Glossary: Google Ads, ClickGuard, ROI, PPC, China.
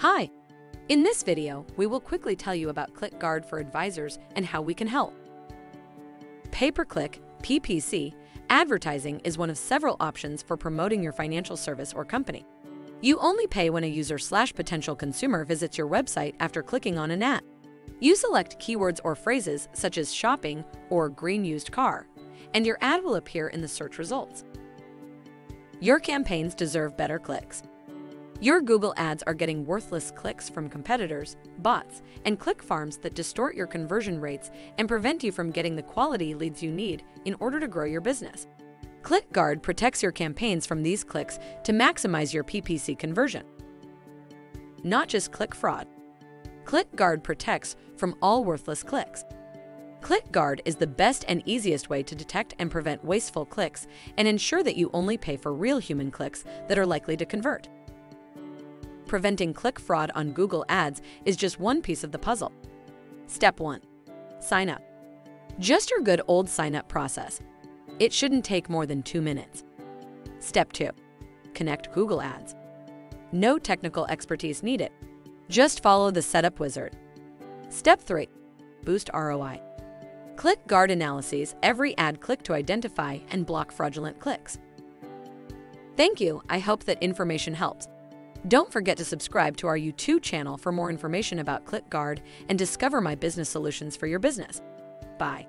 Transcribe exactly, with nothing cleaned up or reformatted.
Hi! In this video, we will quickly tell you about ClickGuard for advisors and how we can help. Pay-per-click, P P C, advertising is one of several options for promoting your financial service or company. You only pay when a user slash potential consumer visits your website after clicking on an ad. You select keywords or phrases such as shopping or green used car, and your ad will appear in the search results. Your campaigns deserve better clicks. Your Google ads are getting worthless clicks from competitors, bots, and click farms that distort your conversion rates and prevent you from getting the quality leads you need in order to grow your business. ClickGuard protects your campaigns from these clicks to maximize your P P C conversion. Not just click fraud. ClickGuard protects from all worthless clicks. ClickGuard is the best and easiest way to detect and prevent wasteful clicks and ensure that you only pay for real human clicks that are likely to convert. Preventing click fraud on Google Ads is just one piece of the puzzle. Step one. Sign up. Just your good old sign-up process. It shouldn't take more than two minutes. Step two. Connect Google Ads. No technical expertise needed. Just follow the setup wizard. Step three. Boost R O I. ClickGuard analyses every ad click to identify and block fraudulent clicks. Thank you. I hope that information helps. Don't forget to subscribe to our YouTube channel for more information about ClickGuard and discover my business solutions for your business. Bye.